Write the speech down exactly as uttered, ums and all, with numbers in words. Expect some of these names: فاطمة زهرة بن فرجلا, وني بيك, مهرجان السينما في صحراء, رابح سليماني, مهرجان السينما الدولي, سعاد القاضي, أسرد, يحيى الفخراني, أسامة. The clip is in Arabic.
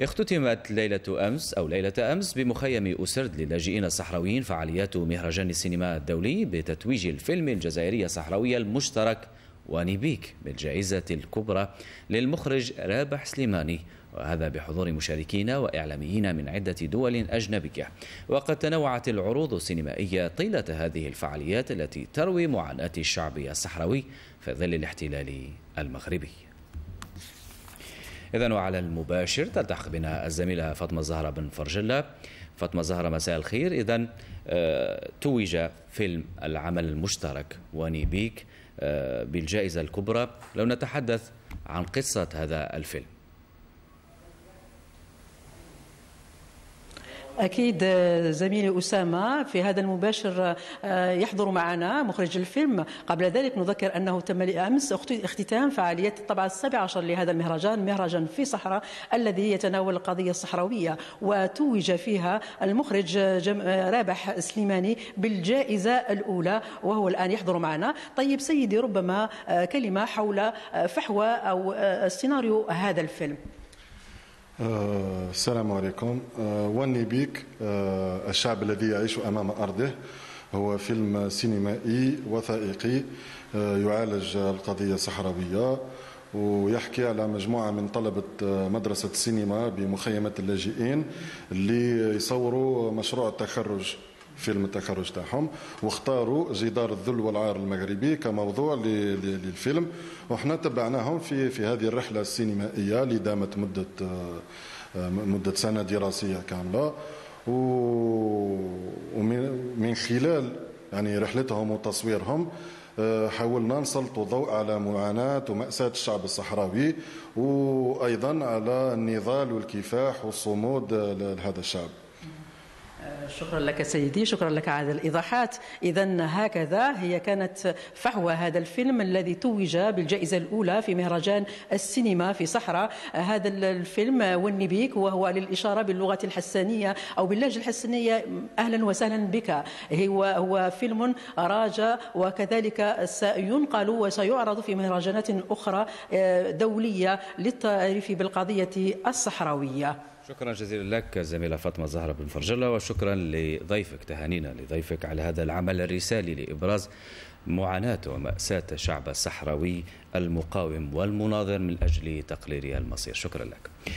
اختتمت ليلة أمس أو ليلة أمس بمخيم أسرد للاجئين الصحراويين فعاليات مهرجان السينما الدولي بتتويج الفيلم الجزائري الصحراوي المشترك وني بيك بالجائزة الكبرى للمخرج رابح سليماني، وهذا بحضور مشاركين وإعلاميين من عدة دول أجنبية. وقد تنوعت العروض السينمائية طيلة هذه الفعاليات التي تروي معاناة الشعب الصحراوي في ظل الاحتلال المغربي. إذن وعلى المباشر تلتحق بنا الزميلة فاطمة زهرة بن فرجلا. فاطمة زهرة، مساء الخير. إذن توج فيلم العمل المشترك وني بيك بالجائزة الكبرى، لو نتحدث عن قصة هذا الفيلم. أكيد زميلي أسامة، في هذا المباشر يحضر معنا مخرج الفيلم. قبل ذلك نذكر أنه تم أمس اختتام فعالية الطبعة السابعة عشر لهذا المهرجان، مهرجان في صحراء الذي يتناول القضية الصحراوية، وتوج فيها المخرج رابح سليماني بالجائزة الأولى، وهو الآن يحضر معنا. طيب سيدي، ربما كلمة حول فحوى أو سيناريو هذا الفيلم. السلام عليكم. وني بيك، الشعب الذي يعيش أمام أرضه، هو فيلم سينمائي وثائقي يعالج القضية الصحراوية ويحكي على مجموعة من طلبة مدرسة السينما بمخيمات اللاجئين اللي يصوروا مشروع التخرج، فيلم التخرج تاعهم، واختاروا جدار الذل والعار المغربي كموضوع للفيلم، وحنا تبعناهم في في هذه الرحله السينمائيه اللي دامت مده مده سنه دراسيه كامله، ومن خلال يعني رحلتهم وتصويرهم حاولنا نسلطوا ضوء على معاناة ومأساة الشعب الصحراوي، وايضا على النضال والكفاح والصمود لهذا الشعب. شكرا لك سيدي، شكرا لك على الإيضاحات. إذن هكذا هي كانت فحوى هذا الفيلم الذي توج بالجائزة الأولى في مهرجان السينما في صحراء. هذا الفيلم وني بيك، وهو للإشارة باللغة الحسانية أو باللهجة الحسانية أهلا وسهلا بك، هو هو فيلم راجى، وكذلك سينقل وسيعرض في مهرجانات أخرى دولية للتعريف بالقضية الصحراوية. شكرا جزيلا لك زميلة فاطمة زهرة بن فرجلا، وشكرا لضيفك، تهانينا لضيفك على هذا العمل الرسالي لإبراز معاناة ومأساة الشعب الصحراوي المقاوم والمناضل من أجل تقرير المصير. شكرا لك.